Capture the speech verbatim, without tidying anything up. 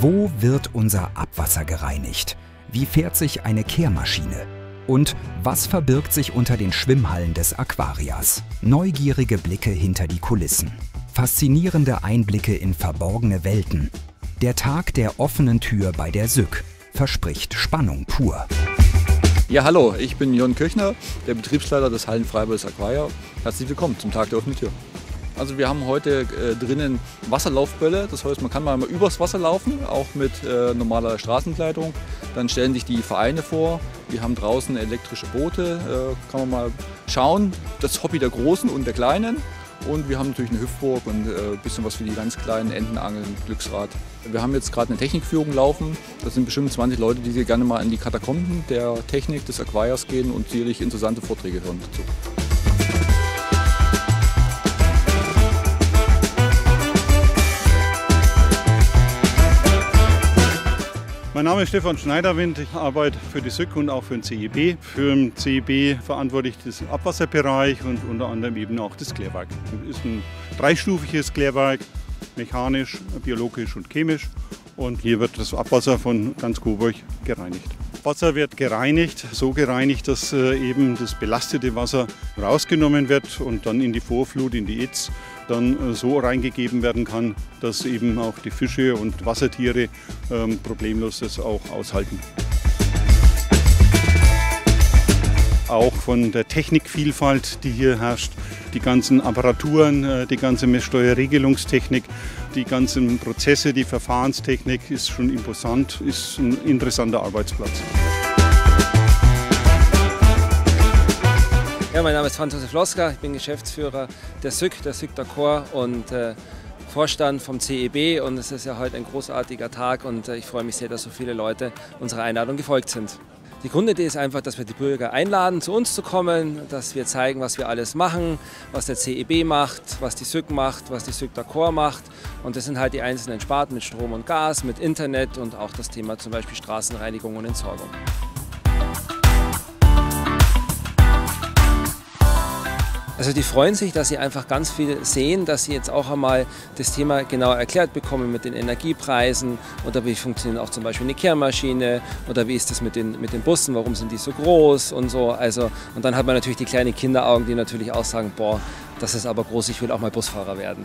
Wo wird unser Abwasser gereinigt? Wie fährt sich eine Kehrmaschine? Und was verbirgt sich unter den Schwimmhallen des Aquarias? Neugierige Blicke hinter die Kulissen. Faszinierende Einblicke in verborgene Welten. Der Tag der offenen Tür bei der SÜC verspricht Spannung pur. Ja, hallo, ich bin Jörn Köchner, der Betriebsleiter des Hallenfreibades Aquaria. Herzlich willkommen zum Tag der offenen Tür. Also wir haben heute äh, drinnen Wasserlaufbälle, das heißt man kann mal übers Wasser laufen, auch mit äh, normaler Straßenkleidung. Dann stellen sich die Vereine vor, wir haben draußen elektrische Boote, äh, kann man mal schauen. Das Hobby der Großen und der Kleinen. Und wir haben natürlich eine Hüpfburg und äh, ein bisschen was für die ganz kleinen Entenangeln, Glücksrad. Wir haben jetzt gerade eine Technikführung laufen. Das sind bestimmt zwanzig Leute, die gerne mal in die Katakomben der Technik des Aquarias gehen und sicherlich interessante Vorträge hören dazu. Mein Name ist Stefan Schneiderwind, ich arbeite für die SÜC und auch für den C E B. Für den C E B verantworte ich den Abwasserbereich und unter anderem eben auch das Klärwerk. Das ist ein dreistufiges Klärwerk, mechanisch, biologisch und chemisch. Und hier wird das Abwasser von ganz Coburg gereinigt. Wasser wird gereinigt, so gereinigt, dass eben das belastete Wasser rausgenommen wird und dann in die Vorflut, in die Itz, dann so reingegeben werden kann, dass eben auch die Fische und Wassertiere ähm, problemlos das auch aushalten. Auch von der Technikvielfalt, die hier herrscht, die ganzen Apparaturen, die ganze Messsteuerregelungstechnik, die ganzen Prozesse, die Verfahrenstechnik ist schon imposant, ist ein interessanter Arbeitsplatz. Ja, mein Name ist Franz Josef Loska, ich bin Geschäftsführer der SÜC, der SÜC D'accord und äh, Vorstand vom C E B, und es ist ja heute ein großartiger Tag und äh, ich freue mich sehr, dass so viele Leute unserer Einladung gefolgt sind. Die Grundidee ist einfach, dass wir die Bürger einladen, zu uns zu kommen, dass wir zeigen, was wir alles machen, was der C E B macht, was die SÜC macht, was die SÜC D'accord macht. Und das sind halt die einzelnen Sparten mit Strom und Gas, mit Internet und auch das Thema zum Beispiel Straßenreinigung und Entsorgung. Also die freuen sich, dass sie einfach ganz viel sehen, dass sie jetzt auch einmal das Thema genauer erklärt bekommen mit den Energiepreisen oder wie funktioniert auch zum Beispiel eine Kehrmaschine oder wie ist das mit den, mit den Bussen, warum sind die so groß und so. Also, und dann hat man natürlich die kleinen Kinderaugen, die natürlich auch sagen, boah, das ist aber groß, ich will auch mal Busfahrer werden.